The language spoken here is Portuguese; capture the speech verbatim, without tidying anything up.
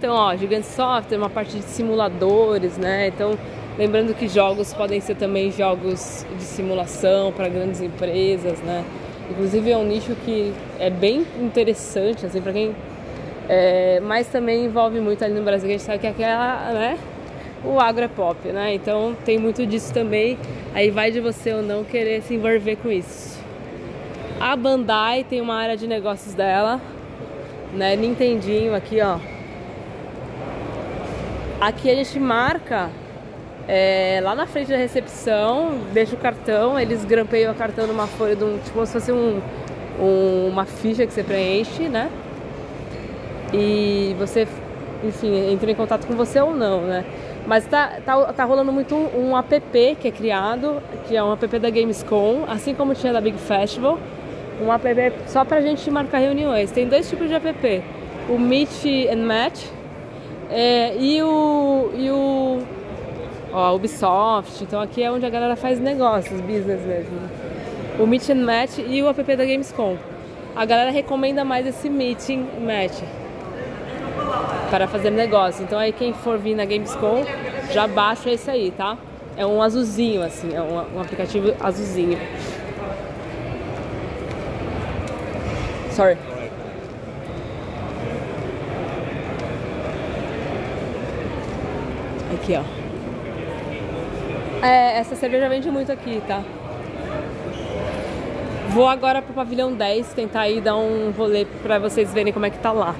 Então, ó, Gigantsoft tem uma parte de simuladores, né? Então, lembrando que jogos podem ser também jogos de simulação para grandes empresas, né? Inclusive é um nicho que é bem interessante, assim, para quem... É, mas também envolve muito ali no Brasil, que a gente sabe que é aquela, né? O Agropop, né? Então tem muito disso também, aí vai de você ou não querer se envolver com isso. A Bandai tem uma área de negócios dela, né? Nintendinho aqui, ó. Aqui a gente marca é, lá na frente da recepção, deixa o cartão, eles grampeiam o cartão numa folha, de um, tipo como se fosse um, um, uma ficha que você preenche, né? E você, enfim, entra em contato com você ou não, né? Mas tá, tá, tá rolando muito um, um app que é criado, que é um app da Gamescom, assim como tinha da Big Festival, um app só pra gente marcar reuniões. Tem dois tipos de app, o Meet and Match é, e o, e o ó, Ubisoft, então aqui é onde a galera faz negócios, business mesmo. O Meet and Match e o app da Gamescom. A galera recomenda mais esse Meet and Match para fazer negócio. Então aí quem for vir na Gamescom, já baixa esse aí, tá? É um azulzinho, assim, é um, um aplicativo azulzinho. Sorry. Aqui, ó. É, essa cerveja vende muito aqui, tá? Vou agora pro pavilhão dez, tentar aí dar um rolê pra vocês verem como é que tá lá.